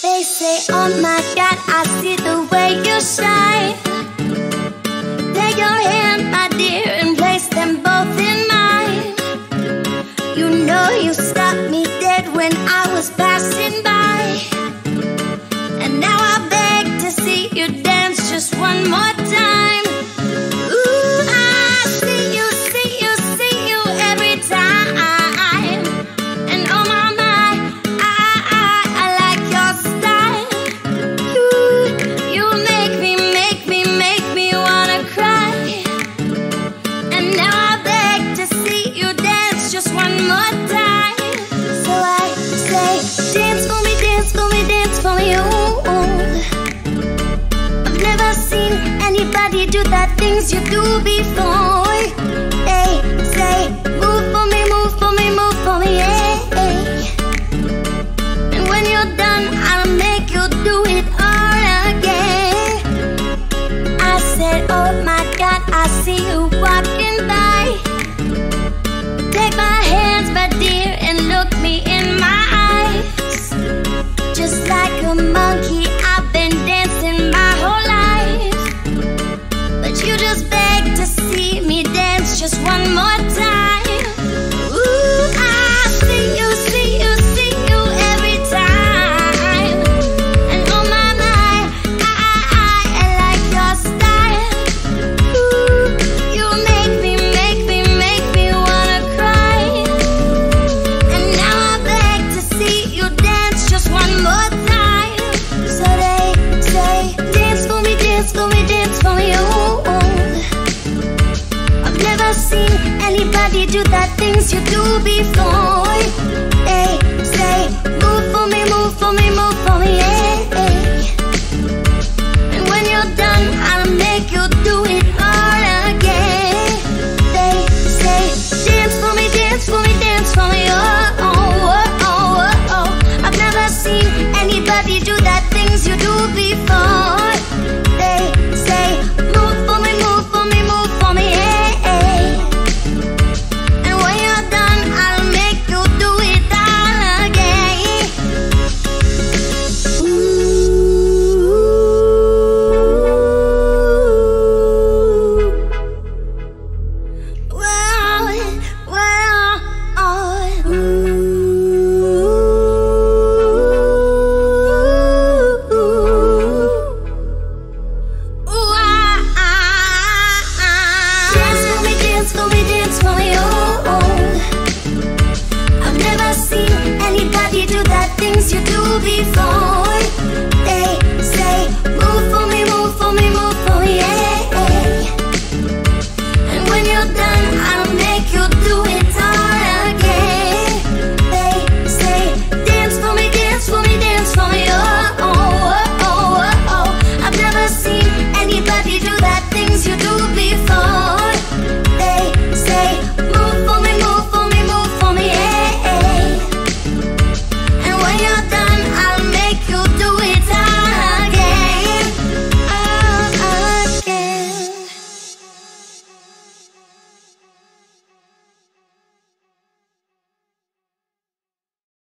They say, oh my God, I see the way you shine. Take your hand, my dear, and place them both in mine. You know you stopped me dead when I was passing by, and now I beg to see you dance just one more time. Ooh, I see you, see you, see you every time. And oh my, my, I like your style. You make me wanna cry. And now I beg to see you dance just one more time. So I say, dance for me, dance for me, dance for me, ooh. I've never seen anybody do the things you do before. They say, move for me, move for me, move for me, yeah. And when you're done, I'll make you do it all again. I said, oh my God, I see you walking by. Take my hands, my dear, and look me in my eyes. Just like a monkey, I've been dancing my whole life, but you just beg to see me dance just one more time. Ooh, I see you, see you, see you every time. And oh my, my, I like your style. Ooh, you make me wanna cry. And now I beg to see you dance just one more time. So they say, dance for me, dance for me, dance for me, ooh. I've never seen anybody do the things you do before. They say, move for me, move for me, move for me, yeah. And when you're done, I'll make you do it all again. They say, dance for me, dance for me, dance for me, oh. I've never seen anybody do the things you do before. They say, move for me, move for me, move for me, yeah. And when you're done, I'll make you do it all again. Dance for me, dance for me, dance for me, oh. I've never seen anybody do the things you do before.